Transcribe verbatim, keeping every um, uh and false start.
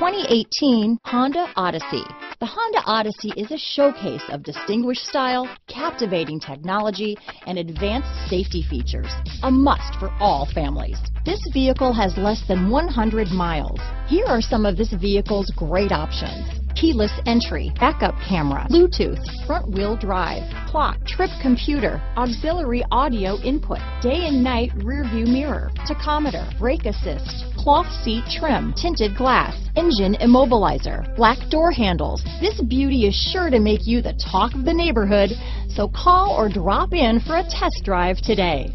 twenty eighteen Honda Odyssey. The Honda Odyssey is a showcase of distinguished style, captivating technology, and advanced safety features, a must for all families. This vehicle has less than one hundred miles. Here are some of this vehicle's great options: keyless entry, backup camera, Bluetooth, front-wheel drive, clock, trip computer, auxiliary audio input, day and night rearview mirror, tachometer, brake assist, cloth seat trim, tinted glass, engine immobilizer, black door handles. This beauty is sure to make you the talk of the neighborhood, so call or drop in for a test drive today.